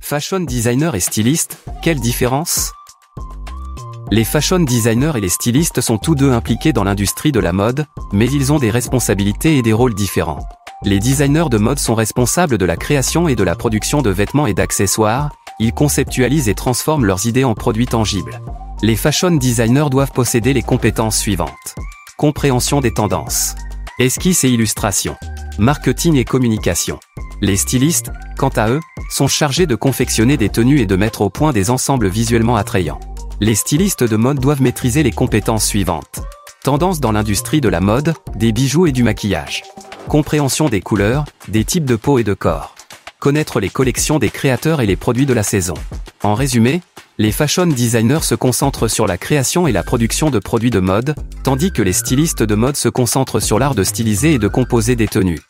Fashion designer et styliste, quelle différence? Les fashion designers et les stylistes sont tous deux impliqués dans l'industrie de la mode, mais ils ont des responsabilités et des rôles différents. Les designers de mode sont responsables de la création et de la production de vêtements et d'accessoires, ils conceptualisent et transforment leurs idées en produits tangibles. Les fashion designers doivent posséder les compétences suivantes. Compréhension des tendances. Esquisse et illustration. Marketing et communication. Les stylistes, quant à eux, sont chargés de confectionner des tenues et de mettre au point des ensembles visuellement attrayants. Les stylistes de mode doivent maîtriser les compétences suivantes. Tendance dans l'industrie de la mode, des bijoux et du maquillage. Compréhension des couleurs, des types de peau et de corps. Connaître les collections des créateurs et les produits de la saison. En résumé, les fashion designers se concentrent sur la création et la production de produits de mode, tandis que les stylistes de mode se concentrent sur l'art de styliser et de composer des tenues.